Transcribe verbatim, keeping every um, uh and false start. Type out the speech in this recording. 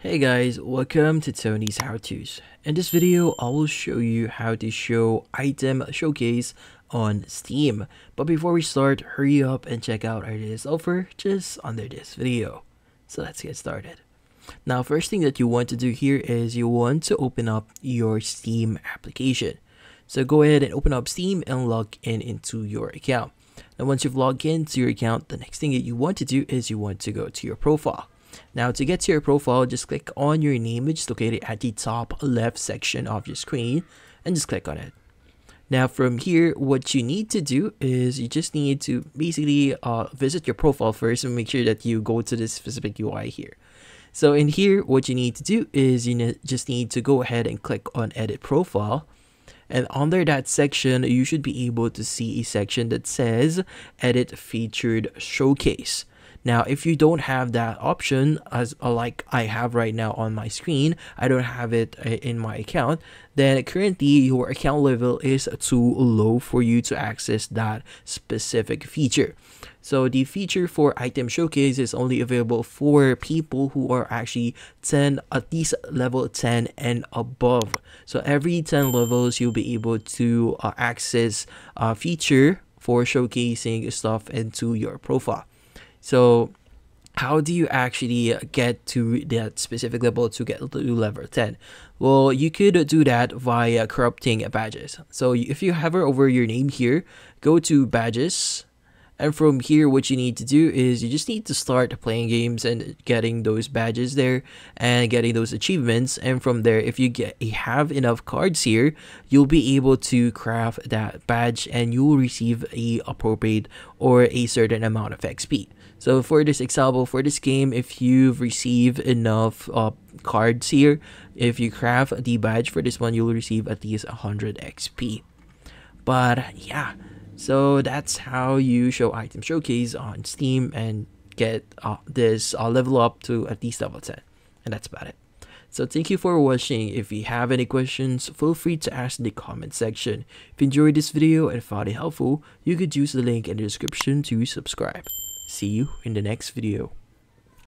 Hey guys, welcome to Tony's How-Tos. In this video, I will show you how to show item showcase on Steam. But before we start, hurry up and check out our latest offer just under this video. So let's get started. Now, first thing that you want to do here is you want to open up your Steam application. So go ahead and open up Steam and log in into your account. And once you've logged into your account, the next thing that you want to do is you want to go to your profile. Now, to get to your profile, just click on your name, which is located at the top left section of your screen, and just click on it. Now, from here, what you need to do is you just need to basically uh, visit your profile first and make sure that you go to this specific U I here. So in here, what you need to do is you ne- just need to go ahead and click on edit profile. And under that section, you should be able to see a section that says edit featured showcase. Now, if you don't have that option, as like I have right now on my screen, I don't have it in my account, then currently your account level is too low for you to access that specific feature. So the feature for item showcase is only available for people who are actually ten, at least level ten and above. So every ten levels, you'll be able to uh, access a feature for showcasing stuff into your profile. So how do you actually get to that specific level to get to level ten? Well, you could do that via corrupting badges. So if you hover over your name here, go to badges. And from here, what you need to do is you just need to start playing games and getting those badges there and getting those achievements. And from there, if you get you have enough cards here, you'll be able to craft that badge and you will receive a appropriate or a certain amount of X P. So for this example, for this game, if you've received enough uh, cards here, if you craft the badge for this one, you'll receive at least one hundred X P. But yeah. So that's how you show item showcase on Steam and get uh, this uh, level up to at least level ten. And that's about it. So thank you for watching. If you have any questions, feel free to ask in the comment section. If you enjoyed this video and found it helpful, you could use the link in the description to subscribe. See you in the next video.